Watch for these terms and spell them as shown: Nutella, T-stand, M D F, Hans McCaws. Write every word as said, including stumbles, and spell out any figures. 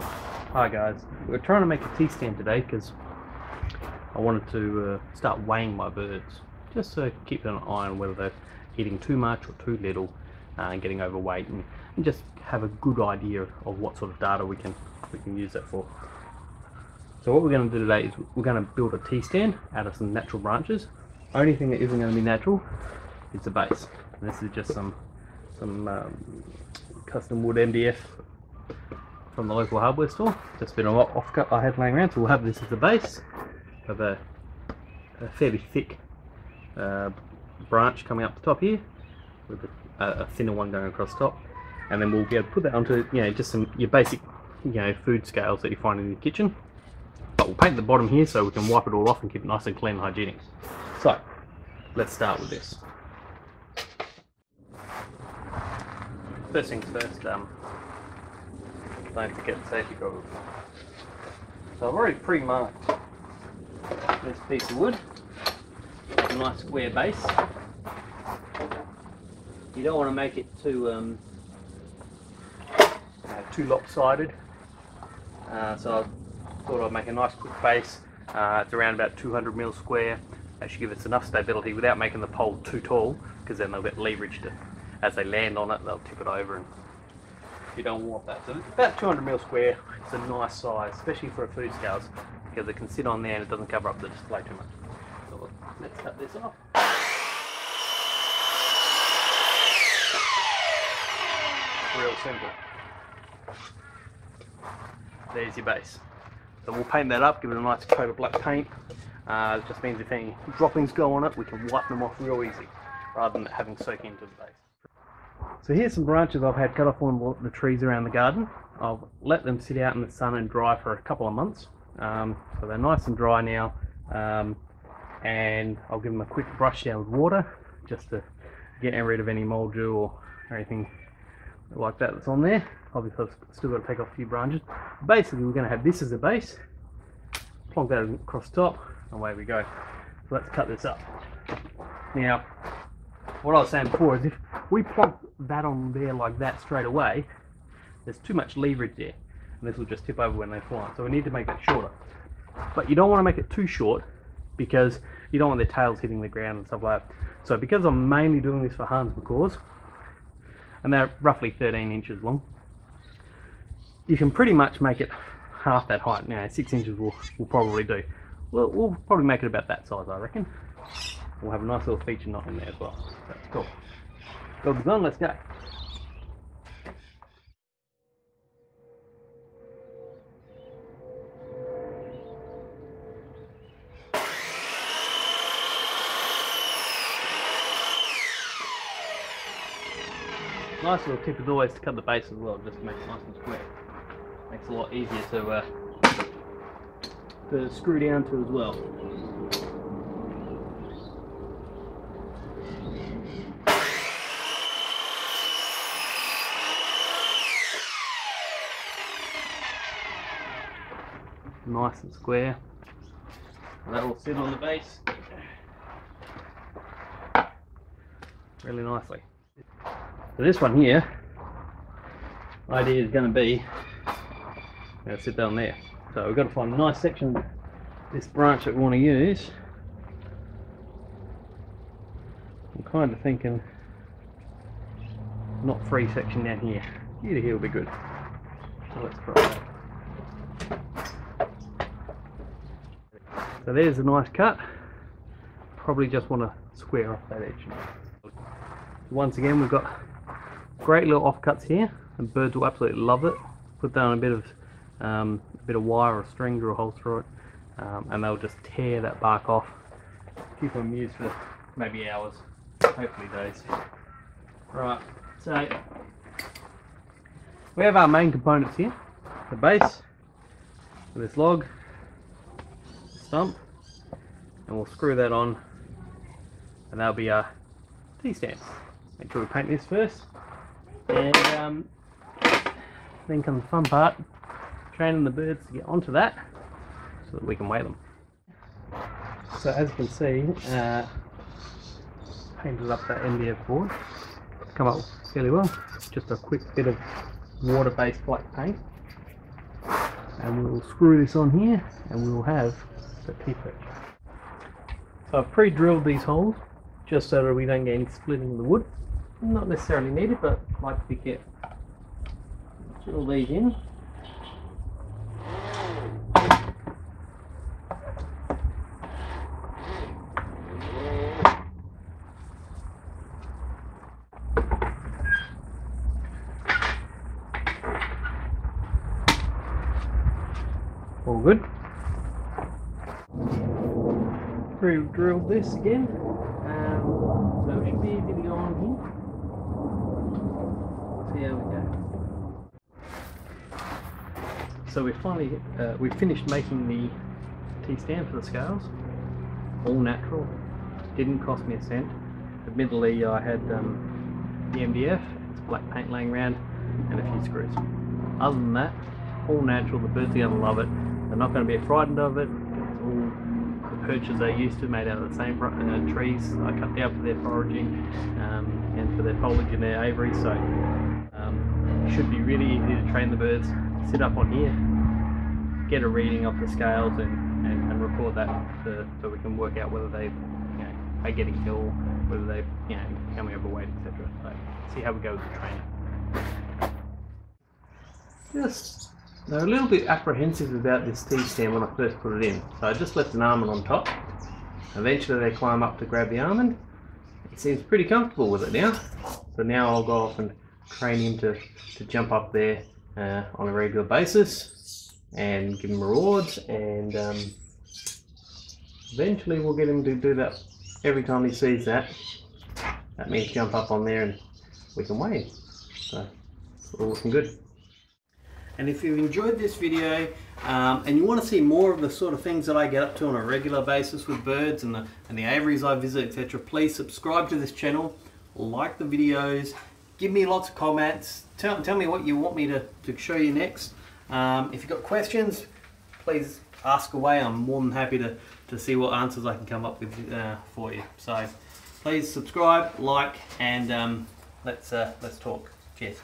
supplement. Hi guys, we're trying to make a tea stand today because I wanted to uh, start weighing my birds, just to keep an eye on whether they're eating too much or too little uh, and getting overweight, and, and just have a good idea of what sort of data we can we can use that for. So what we're going to do today is we're going to build a tea stand out of some natural branches. Only thing that isn't going to be natural is the base, and this is just some some um, custom wood M D F from the local hardware store. Just been a lot off cut I had laying around, so we'll have this as the base of a, a fairly thick uh, branch coming up the top here, with a, a thinner one going across the top, and then we'll be able to put that onto, you know, just some your basic, you know, food scales that you find in your kitchen. But we'll paint the bottom here so we can wipe it all off and keep it nice and clean and hygienic. So let's start with this. First things first, um, don't forget the safety goggles. So I've already pre-marked this piece of wood, a nice square base. You don't want to make it too um, you know, too lopsided, uh, so I thought I'd make a nice quick base. Uh, it's around about two hundred mil square. That should give us enough stability without making the pole too tall, because then they'll get leveraged to, as they land on it, they'll tip it over, and you don't want that. So it's about two hundred mil square. It's a nice size, especially for food scales, because it can sit on there and it doesn't cover up the display too much. So let's cut this off. Real simple. There's your base. So we'll paint that up, give it a nice coat of black paint. Uh, it just means if any droppings go on it, we can wipe them off real easy, rather than having soak into the base. So here's some branches I've had cut off on the trees around the garden. I've let them sit out in the sun and dry for a couple of months. Um, so they're nice and dry now, um, and I'll give them a quick brush down with water just to get rid of any mildew or anything like that that's on there. Obviously I've still got to take off a few branches. Basically we're going to have this as a base, plonk that across top, and away we go. So let's cut this up. Now what I was saying before is if we plonk that on there like that straight away, there's too much leverage there, and this will just tip over when they fly. So we need to make that shorter, but you don't want to make it too short because you don't want their tails hitting the ground and stuff like that. So because I'm mainly doing this for Hans McCaws, and they're roughly thirteen inches long, you can pretty much make it half that height. Now six inches will, will probably do. We'll, we'll probably make it about that size, I reckon. We'll have a nice little feature knot in there as well. That's cool. Goggles on, let's go. Nice little tip is always to cut the base as well, just to make it nice and square. Makes it a lot easier to, uh, to screw down to as well. Nice and square. That will sit on the base really nicely. So this one here, idea is going to be, going to sit down there. So we've got to find a nice section of this branch that we want to use. I'm kind of thinking not free section down here. Here to here will be good. So let's try that. So there's a nice cut. Probably just want to square off that edge. Once again, we've got great little offcuts here, and birds will absolutely love it. Put down a bit of um, a bit of wire or string, drill a hole through it, um, and they'll just tear that bark off. Keep them used for maybe hours, hopefully days. Right, so we have our main components here: the base, this log, stump, and we'll screw that on, and that'll be our tea stand. Make sure we paint this first, and um, then comes the fun part, training the birds to get onto that so that we can weigh them. So as you can see, uh, painted up that M D F board, it's come up fairly well. Just a quick bit of water-based black paint. and we'll screw this on here and we'll have the T-perch. So I've pre-drilled these holes just so that we don't get any splitting of the wood. Not necessarily needed, but I like to be careful. Drill these in. All good. Pre-drilled this again, um, so it should be easy to go on here. Let's see how we go. So we finally uh, we finished making the T-stand for the scales. All natural. Didn't cost me a cent. Admittedly, I had um, the M D F, it's black paint laying around, and a few screws. Other than that, all natural. The birds are going to love it. They're not going to be frightened of it. It's all the perches they're used to, made out of the same uh, trees I cut down for their foraging um, and for their foliage and their aviary. So um, it should be really easy to train the birds. Sit up on here, get a reading of the scales, and, and, and record that to, so we can work out whether they, you know, are getting ill, whether they, you know, becoming overweight, et cetera. So see how we go with the training. Yes. They're a little bit apprehensive about this T-stand when I first put it in, so I just left an almond on top. Eventually they climb up to grab the almond. He seems pretty comfortable with it now, so now I'll go off and train him to, to jump up there uh, on a regular basis and give him rewards, and um, eventually we'll get him to do that every time he sees that. That means jump up on there and we can wave, so it's all looking good. And if you enjoyed this video um, and you want to see more of the sort of things that I get up to on a regular basis with birds and the, and the aviaries I visit, et cetera, please subscribe to this channel, like the videos, give me lots of comments, tell, tell me what you want me to, to show you next. Um, if you've got questions, please ask away. I'm more than happy to, to see what answers I can come up with uh, for you. So please subscribe, like, and um, let's, uh, let's talk. Cheers.